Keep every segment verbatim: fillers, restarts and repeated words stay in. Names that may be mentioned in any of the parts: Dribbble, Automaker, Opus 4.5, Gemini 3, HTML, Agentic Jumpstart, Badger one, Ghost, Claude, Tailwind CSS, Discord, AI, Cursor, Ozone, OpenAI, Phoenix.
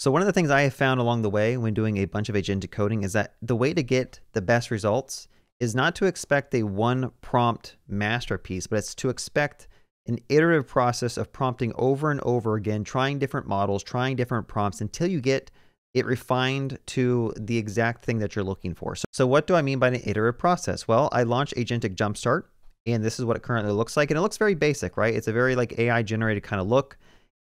So one of the things I have found along the way when doing a bunch of agentic coding is that the way to get the best results is not to expect a one prompt masterpiece, but it's to expect an iterative process of prompting over and over again, trying different models, trying different prompts until you get it refined to the exact thing that you're looking for. So, so what do I mean by an iterative process? Well, I launched Agentic Jumpstart, and this is what it currently looks like. And it looks very basic, right? It's a very like A I generated kind of look.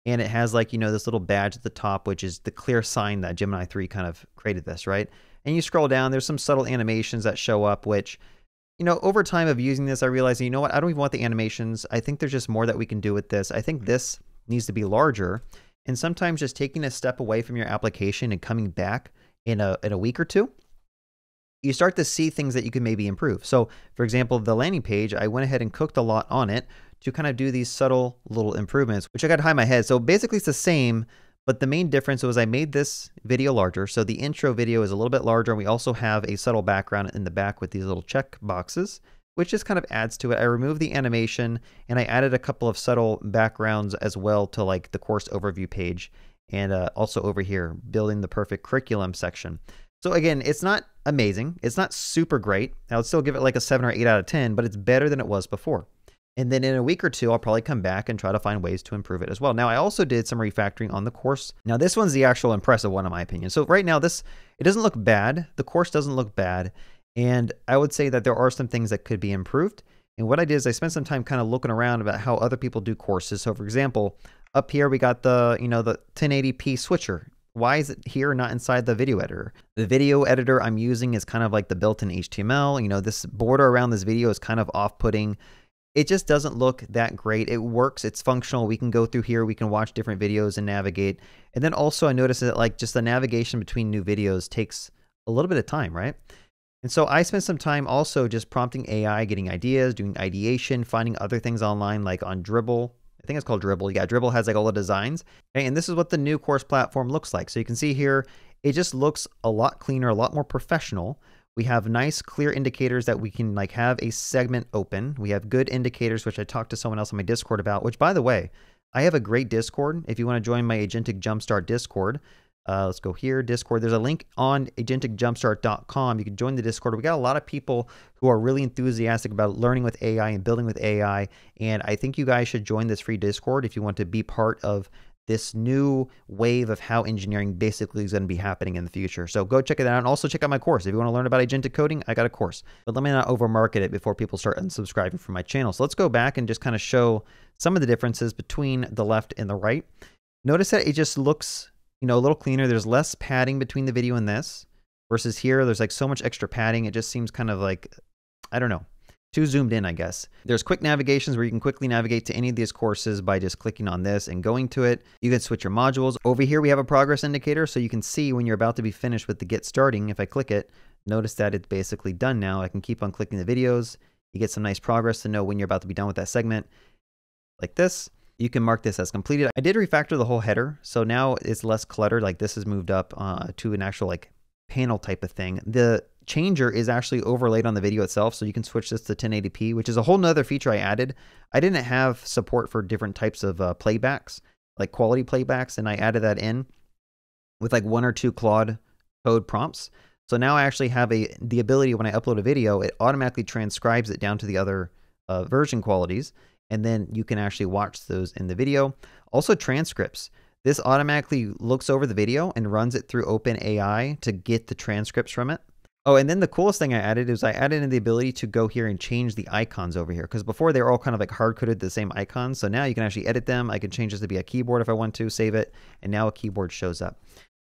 And it has like, you know, this little badge at the top, which is the clear sign that Gemini three kind of created this, right? And you scroll down, there's some subtle animations that show up, which, you know, over time of using this, I realized, you know what, I don't even want the animations. I think there's just more that we can do with this. I think this needs to be larger. And sometimes just taking a step away from your application and coming back in a, in a week or two, you start to see things that you can maybe improve. So for example, the landing page, I went ahead and cooked a lot on it to kind of do these subtle little improvements, which I got high in my head. So basically it's the same, but the main difference was I made this video larger. So the intro video is a little bit larger, and we also have a subtle background in the back with these little check boxes, which just kind of adds to it. I removed the animation and I added a couple of subtle backgrounds as well to like the course overview page, and uh, also over here, building the perfect curriculum section. So again, it's not amazing. It's not super great. I would still give it like a seven or eight out of ten, but it's better than it was before. And then in a week or two, I'll probably come back and try to find ways to improve it as well. Now, I also did some refactoring on the course. Now, this one's the actual impressive one in my opinion. So right now, this, it doesn't look bad. The course doesn't look bad. And I would say that there are some things that could be improved. And what I did is I spent some time kind of looking around about how other people do courses. So for example, up here, we got the, you know, the ten eighty p switcher. Why is it here, not inside the video editor? The video editor I'm using is kind of like the built-in H T M L. You know, this border around this video is kind of off-putting. It just doesn't look that great. It works, it's functional. We can go through here, we can watch different videos and navigate. And then also I noticed that like just the navigation between new videos takes a little bit of time, right? And so I spent some time also just prompting A I, getting ideas, doing ideation, finding other things online, like on Dribbble. I think it's called Dribbble. Yeah, Dribbble has like all the designs. And this is what the new course platform looks like. So you can see here, it just looks a lot cleaner, a lot more professional. We have nice, clear indicators that we can like have a segment open. We have good indicators, which I talked to someone else on my Discord about, which by the way, I have a great Discord. If you want to join my Agentic Jumpstart Discord, uh, let's go here, Discord. There's a link on agentic jumpstart dot com. You can join the Discord. We got a lot of people who are really enthusiastic about learning with A I and building with A I. And I think you guys should join this free Discord if you want to be part of this new wave of how engineering basically is going to be happening in the future. So go check it out, and also check out my course. If you want to learn about agentic coding, I got a course. But let me not overmarket it before people start unsubscribing from my channel. So let's go back and just kind of show some of the differences between the left and the right. Notice that it just looks, you know, a little cleaner. There's less padding between the video and this versus here. There's like so much extra padding. It just seems kind of like, I don't know, too zoomed in, I guess. There's quick navigations where you can quickly navigate to any of these courses by just clicking on this and going to it. You can switch your modules. Over here, we have a progress indicator, so you can see when you're about to be finished with the get starting. If I click it, notice that it's basically done now. I can keep on clicking the videos. You get some nice progress to know when you're about to be done with that segment. Like this, you can mark this as completed. I did refactor the whole header, so now it's less cluttered. Like this has moved up uh, to an actual like panel type of thing. The changer is actually overlaid on the video itself, so you can switch this to ten eighty p, which is a whole nother feature I added. I didn't have support for different types of uh, playbacks, like quality playbacks, and I added that in with like one or two Claude code prompts. So now I actually have a the ability, when I upload a video, it automatically transcribes it down to the other uh, version qualities, and then you can actually watch those in the video. Also transcripts. This automatically looks over the video and runs it through OpenAI to get the transcripts from it. Oh, and then the coolest thing I added is I added in the ability to go here and change the icons over here, because before they were all kind of like hard-coded the same icons. So now you can actually edit them. I can change this to be a keyboard if I want to, save it, and now a keyboard shows up.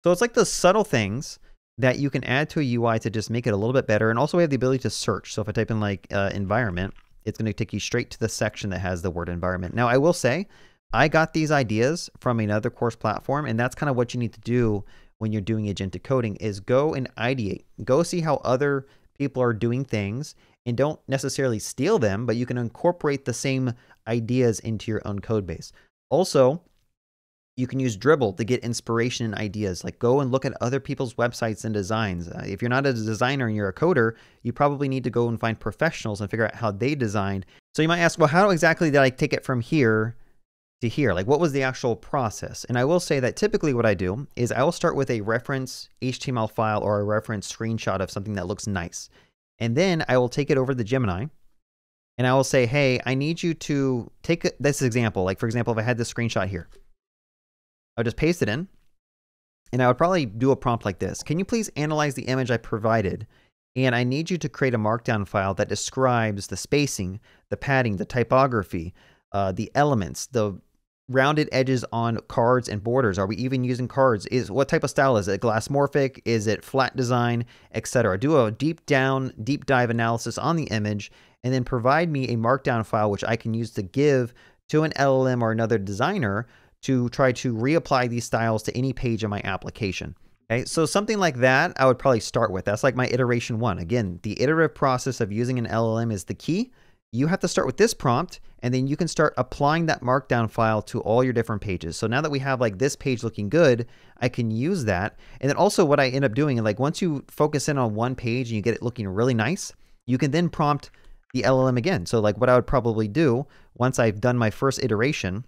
So it's like those subtle things that you can add to a U I to just make it a little bit better. And also we have the ability to search. So if I type in like uh, environment, it's going to take you straight to the section that has the word environment. Now I will say, I got these ideas from another course platform, and that's kind of what you need to do when you're doing agentic coding, is go and ideate. Go see how other people are doing things, and don't necessarily steal them, but you can incorporate the same ideas into your own code base. Also, you can use Dribbble to get inspiration and ideas. Like go and look at other people's websites and designs. Uh, if you're not a designer and you're a coder, you probably need to go and find professionals and figure out how they designed. So you might ask, well, how exactly did I take it from here to here. Like, what was the actual process? And I will say that typically what I do is I will start with a reference H T M L file or a reference screenshot of something that looks nice. And then I will take it over to Gemini and I will say, hey, I need you to take this example. Like, for example, if I had this screenshot here, I would just paste it in and I would probably do a prompt like this. Can you please analyze the image I provided? And I need you to create a markdown file that describes the spacing, the padding, the typography, uh, the elements, the rounded edges on cards and borders. Are we even using cards? Is what type of style is it? Glassmorphic? Is it flat design, et cetera? Do a deep down, deep dive analysis on the image, and then provide me a markdown file which I can use to give to an L L M or another designer to try to reapply these styles to any page in my application. Okay, so something like that I would probably start with. That's like my iteration one. Again, the iterative process of using an L L M is the key. You have to start with this prompt, and then you can start applying that markdown file to all your different pages. So now that we have like this page looking good, I can use that. And then also what I end up doing, like once you focus in on one page and you get it looking really nice, you can then prompt the L L M again. So like what I would probably do once I've done my first iteration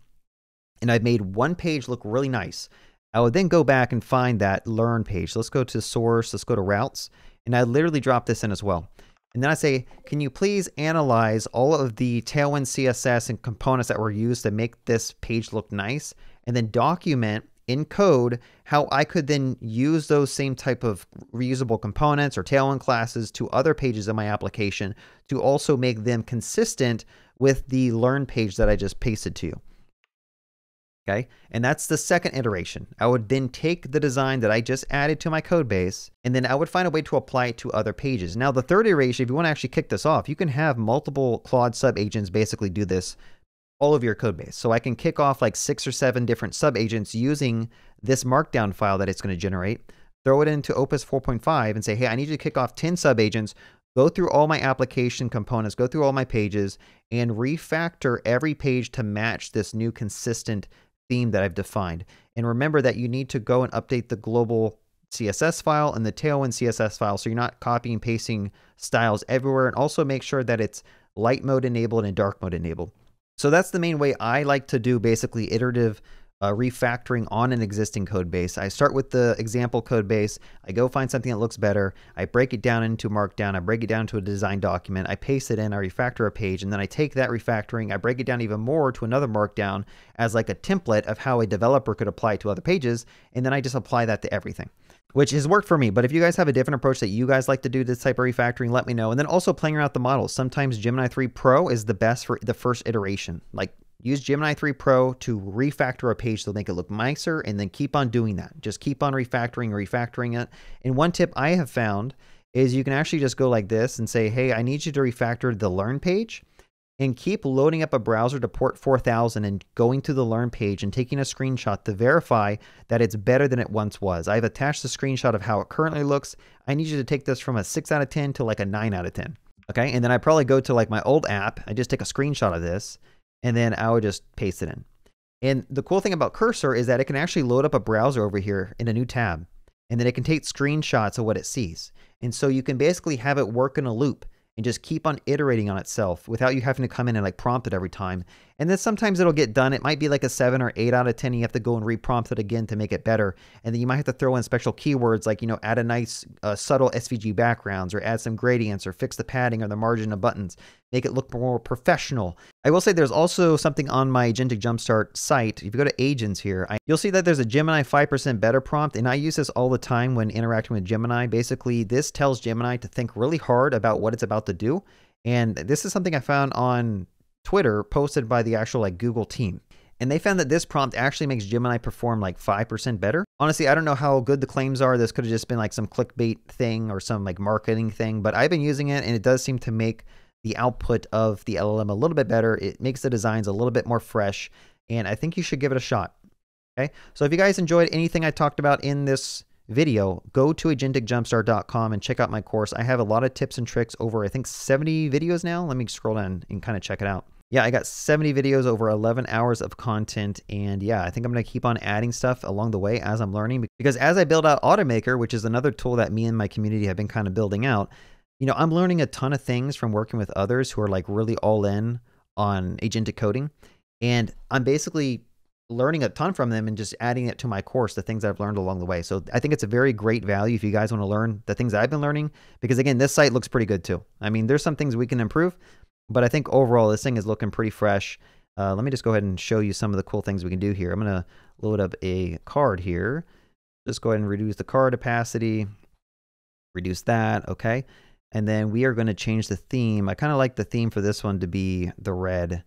and I've made one page look really nice, I would then go back and find that learn page. So let's go to source, let's go to routes, and I literally drop this in as well. And then I say, can you please analyze all of the Tailwind C S S and components that were used to make this page look nice, and then document in code how I could then use those same type of reusable components or Tailwind classes to other pages in my application to also make them consistent with the learn page that I just pasted to you. Okay, and that's the second iteration. I would then take the design that I just added to my code base, and then I would find a way to apply it to other pages. Now the third iteration, if you want to actually kick this off, you can have multiple Claude sub-agents basically do this all of your code base. So I can kick off like six or seven different sub-agents using this markdown file that it's going to generate, throw it into Opus four point five and say, hey, I need you to kick off ten sub-agents, go through all my application components, go through all my pages, and refactor every page to match this new consistent theme that I've defined. And remember that you need to go and update the global C S S file and the Tailwind C S S file so you're not copying and pasting styles everywhere, and also make sure that it's light mode enabled and dark mode enabled. So that's the main way I like to do basically iterative uh, refactoring on an existing code base. I start with the example code base, I go find something that looks better, I break it down into markdown, I break it down to a design document, I paste it in, I refactor a page, and then I take that refactoring, I break it down even more to another markdown as like a template of how a developer could apply it to other pages, and then I just apply that to everything, which has worked for me. But if you guys have a different approach that you guys like to do this type of refactoring, let me know. And then also playing around with the models. Sometimes Gemini three Pro is the best for the first iteration. Like, use Gemini three Pro to refactor a page to make it look nicer, and then keep on doing that. Just keep on refactoring, refactoring it. And one tip I have found is you can actually just go like this and say, hey, I need you to refactor the learn page, and keep loading up a browser to port four thousand and going to the learn page and taking a screenshot to verify that it's better than it once was. I've attached a screenshot of how it currently looks. I need you to take this from a six out of ten to like a nine out of ten. Okay, and then I probably go to like my old app. I just take a screenshot of this, and then I would just paste it in. And the cool thing about Cursor is that it can actually load up a browser over here in a new tab, and then it can take screenshots of what it sees. And so you can basically have it work in a loop and just keep on iterating on itself without you having to come in and like prompt it every time. And then sometimes it'll get done. It might be like a seven or eight out of ten. And you have to go and re-prompt it again to make it better. And then you might have to throw in special keywords like, you know, add a nice uh, subtle S V G backgrounds, or add some gradients, or fix the padding or the margin of buttons. Make it look more professional. I will say there's also something on my Agentic Jumpstart site. If you go to agents here, I, you'll see that there's a Gemini five percent better prompt. And I use this all the time when interacting with Gemini. Basically, this tells Gemini to think really hard about what it's about to do. And this is something I found on Twitter, posted by the actual like Google team. And they found that this prompt actually makes Gemini perform like five percent better. Honestly, I don't know how good the claims are. This could have just been like some clickbait thing or some like marketing thing, but I've been using it and it does seem to make the output of the L L M a little bit better. It makes the designs a little bit more fresh, and I think you should give it a shot. Okay, so if you guys enjoyed anything I talked about in this video, go to agentic jumpstart dot com and check out my course. I have a lot of tips and tricks over, I think, seventy videos now. Let me scroll down and kind of check it out. Yeah, I got seventy videos over eleven hours of content. And yeah, I think I'm going to keep on adding stuff along the way as I'm learning, because as I build out Automaker, which is another tool that me and my community have been kind of building out, you know, I'm learning a ton of things from working with others who are like really all in on agentic coding. And I'm basically learning a ton from them and just adding it to my course, the things I've learned along the way. So I think it's a very great value if you guys want to learn the things I've been learning, because again, this site looks pretty good too. I mean, there's some things we can improve, but I think overall this thing is looking pretty fresh. Uh, let me just go ahead and show you some of the cool things we can do here. I'm going to load up a card here. Just go ahead and reduce the card opacity, reduce that. Okay. And then we are going to change the theme. I kind of like the theme for this one to be the red.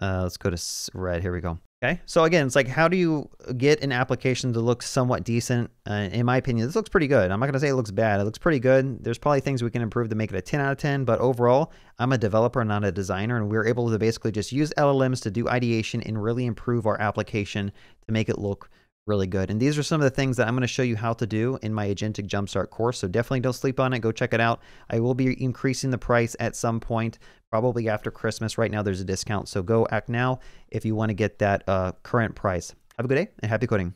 Uh, let's go to red. Here we go. Okay. So again, it's like, how do you get an application to look somewhat decent? Uh, in my opinion, this looks pretty good. I'm not going to say it looks bad. It looks pretty good. There's probably things we can improve to make it a ten out of ten, but overall I'm a developer, not a designer. And we're able to basically just use L L Ms to do ideation and really improve our application to make it look really good. And these are some of the things that I'm going to show you how to do in my Agentic Jumpstart course. So definitely don't sleep on it. Go check it out. I will be increasing the price at some point, probably after Christmas. Right now there's a discount. So go act now if you want to get that uh, current price. Have a good day and happy coding.